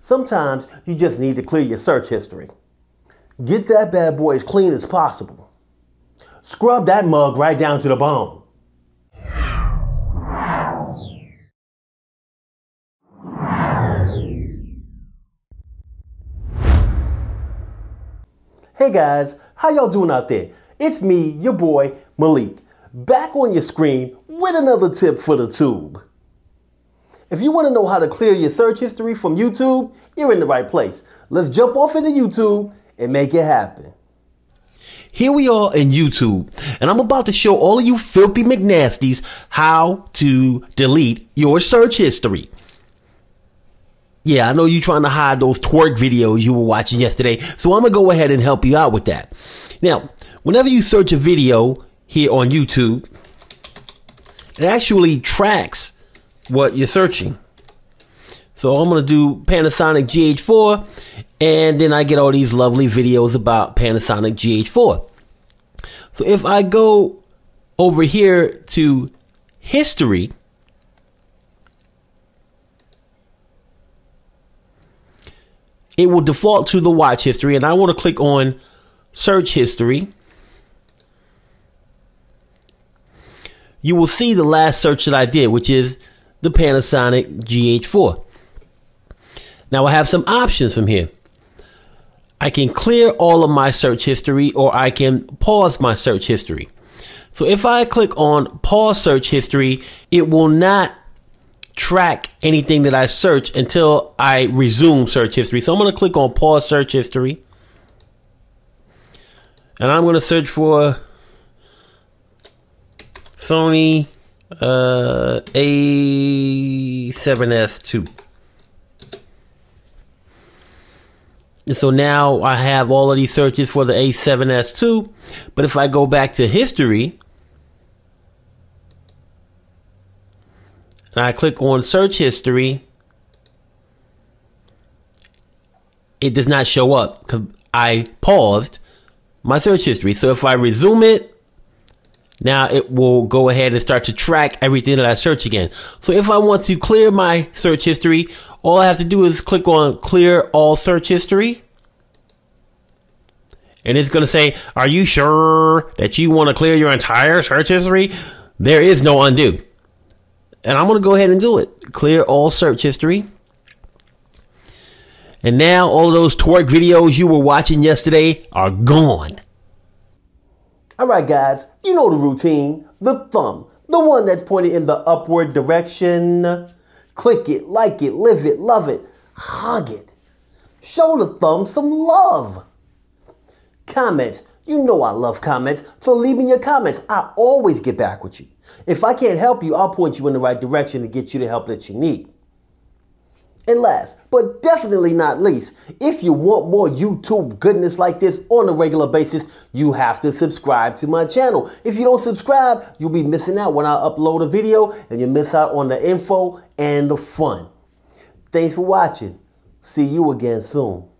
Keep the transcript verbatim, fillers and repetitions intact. Sometimes you just need to clear your search history. Get that bad boy as clean as possible. Scrub that mug right down to the bone. Hey guys, how y'all doing out there? It's me, your boy, Malik, back on your screen with another tip for the tube. If you want to know how to clear your search history from YouTube, you're in the right place. Let's jump off into YouTube and make it happen. Here we are in YouTube, and I'm about to show all of you filthy McNasties how to delete your search history. Yeah, I know you're trying to hide those twerk videos you were watching yesterday, so I'm going to go ahead and help you out with that. Now, whenever you search a video here on YouTube, it actually tracks what you're searching. So I'm going to do Panasonic G H four, and then I get all these lovely videos about Panasonic G H four. So if I go over here to history, it will default to the watch history, and I want to click on search history. You will see the last search that I did, which is the Panasonic G H four. Now I have some options from here. I can clear all of my search history, or I can pause my search history. So if I click on pause search history, it will not track anything that I search until I resume search history. So I'm going to click on pause search history, and I'm going to search for Sony uh, A seven S two. And so now I have all of these searches for the A seven S two, but if I go back to history and I click on search history, it does not show up because I paused my search history. So if I resume it, now it will go ahead and start to track everything that I search again. So if I want to clear my search history, all I have to do is click on clear all search history. And it's going to say, are you sure that you want to clear your entire search history? There is no undo. And I'm going to go ahead and do it. Clear all search history. And now all of those twerk videos you were watching yesterday are gone. Alright guys, you know the routine, the thumb, the one that's pointed in the upward direction. Click it, like it, live it, love it, hug it. Show the thumb some love. Comments, you know I love comments, so leave me your comments. I always get back with you. If I can't help you, I'll point you in the right direction to get you the help that you need. And last, but definitely not least, if you want more YouTube goodness like this on a regular basis, you have to subscribe to my channel. If you don't subscribe, you'll be missing out when I upload a video, and you miss out on the info and the fun. Thanks for watching. See you again soon.